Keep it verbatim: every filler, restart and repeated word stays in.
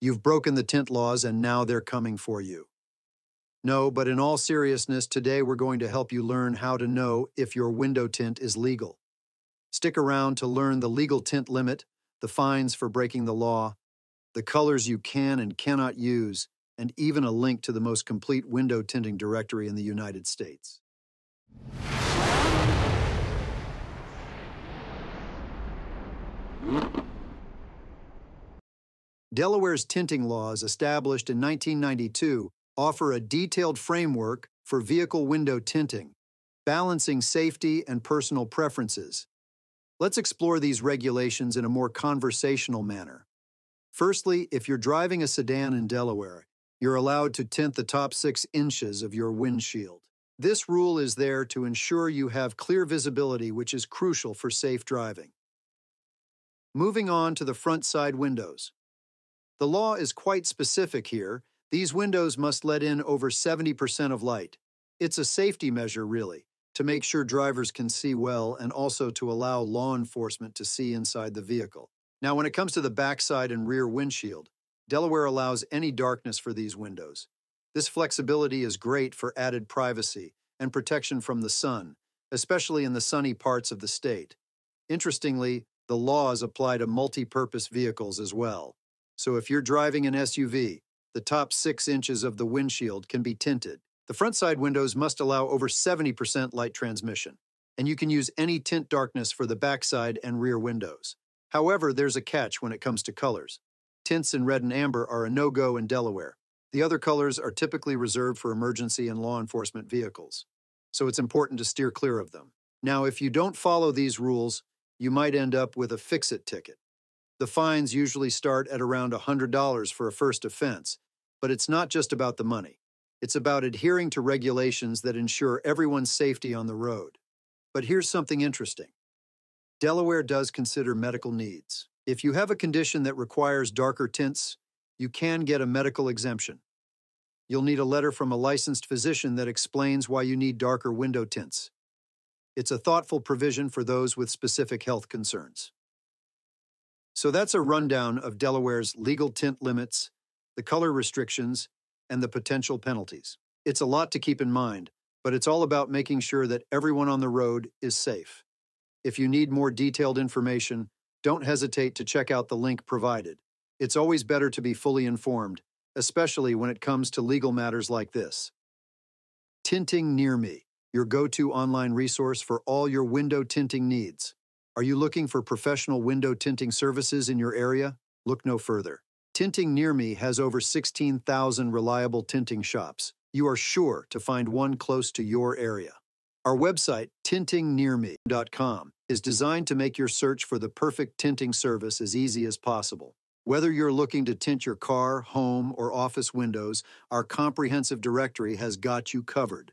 You've broken the tint laws and now they're coming for you. No, but in all seriousness, today we're going to help you learn how to know if your window tint is legal. Stick around to learn the legal tint limit, the fines for breaking the law, the colors you can and cannot use, and even a link to the most complete window tinting directory in the United States. Delaware's tinting laws, established in nineteen ninety-two, offer a detailed framework for vehicle window tinting, balancing safety and personal preferences. Let's explore these regulations in a more conversational manner. Firstly, if you're driving a sedan in Delaware, you're allowed to tint the top six inches of your windshield. This rule is there to ensure you have clear visibility, which is crucial for safe driving. Moving on to the front side windows. The law is quite specific here. These windows must let in over seventy percent of light. It's a safety measure, really, to make sure drivers can see well and also to allow law enforcement to see inside the vehicle. Now, when it comes to the backside and rear windshield, Delaware allows any darkness for these windows. This flexibility is great for added privacy and protection from the sun, especially in the sunny parts of the state. Interestingly, the laws apply to multi-purpose vehicles as well. So if you're driving an S U V, the top six inches of the windshield can be tinted. The front side windows must allow over seventy percent light transmission, and you can use any tint darkness for the backside and rear windows. However, there's a catch when it comes to colors. Tints in red and amber are a no-go in Delaware. The other colors are typically reserved for emergency and law enforcement vehicles, so it's important to steer clear of them. Now, if you don't follow these rules, you might end up with a fix-it ticket. The fines usually start at around one hundred dollars for a first offense, but it's not just about the money. It's about adhering to regulations that ensure everyone's safety on the road. But here's something interesting. Delaware does consider medical needs. If you have a condition that requires darker tints, you can get a medical exemption. You'll need a letter from a licensed physician that explains why you need darker window tints. It's a thoughtful provision for those with specific health concerns. So that's a rundown of Delaware's legal tint limits, the color restrictions, and the potential penalties. It's a lot to keep in mind, but it's all about making sure that everyone on the road is safe. If you need more detailed information, don't hesitate to check out the link provided. It's always better to be fully informed, especially when it comes to legal matters like this. Tinting Near Me, your go-to online resource for all your window tinting needs. Are you looking for professional window tinting services in your area? Look no further. Tinting Near Me has over sixteen thousand reliable tinting shops. You are sure to find one close to your area. Our website, tinting near me dot com, is designed to make your search for the perfect tinting service as easy as possible. Whether you're looking to tint your car, home, or office windows, our comprehensive directory has got you covered.